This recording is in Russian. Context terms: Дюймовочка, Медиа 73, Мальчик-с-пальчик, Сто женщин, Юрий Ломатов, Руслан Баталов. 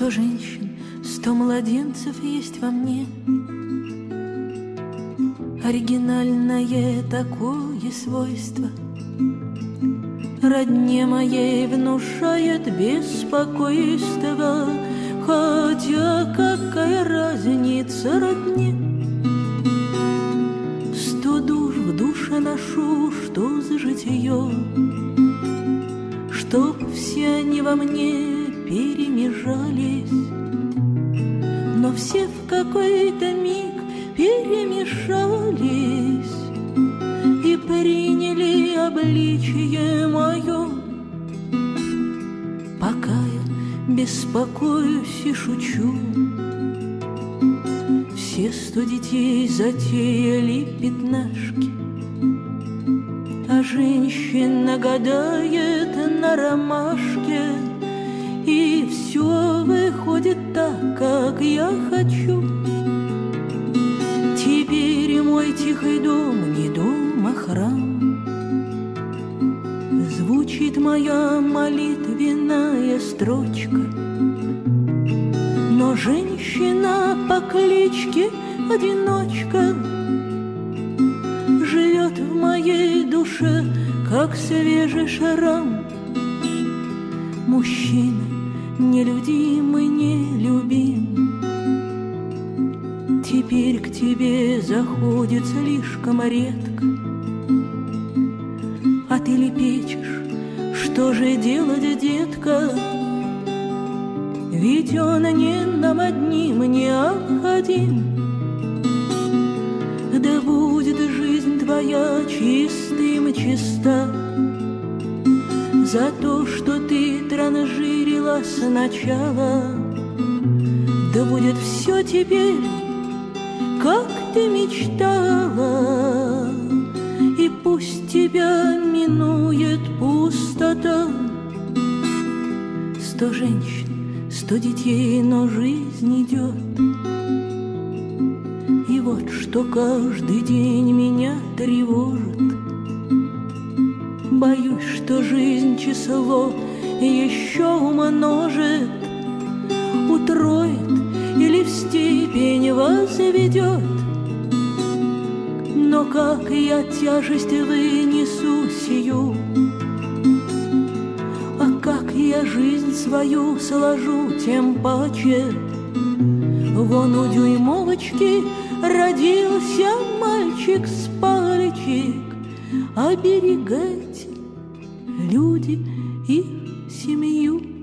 100 женщин, 100 младенцев есть во мне. Оригинальное такое свойство родне моей внушает беспокойство. Хотя какая разница родне? 100 душ в душе ношу, что за житье, чтоб все они во мне перемежались. Но все в какой-то миг перемешались и приняли обличие мое. Пока я беспокоюсь и шучу, все 100 детей затеяли пятнашки, а женщина гадает на ромашке. И все выходит так, как я хочу. Теперь мой тихий дом не дом, а храм. Звучит моя молитвенная строчка, но женщина по кличке Одиночка живет в моей душе, как свежий шрам. Мужчина нелюдим и нелюбим, теперь к тебе заходит слишком редко. А ты лепечешь, что же делать, детка? Ведь он не нам одним необходим. Да будет жизнь твоя чистым чиста за то, что ты транжирила сначала. Да будет все теперь, как ты мечтала, и пусть тебя минует пустота. 100 женщин, 100 детей, но жизнь идет. И вот что каждый день меня тревожит. Боюсь, что жизнь число еще умножит, утроит или в степень возведет. Но как я тяжесть вынесу сию, а как я жизнь свою сложу тем паче? Вон у Дюймовочки родился мальчик-с-пальчик. Оберегайте, люди, и семью.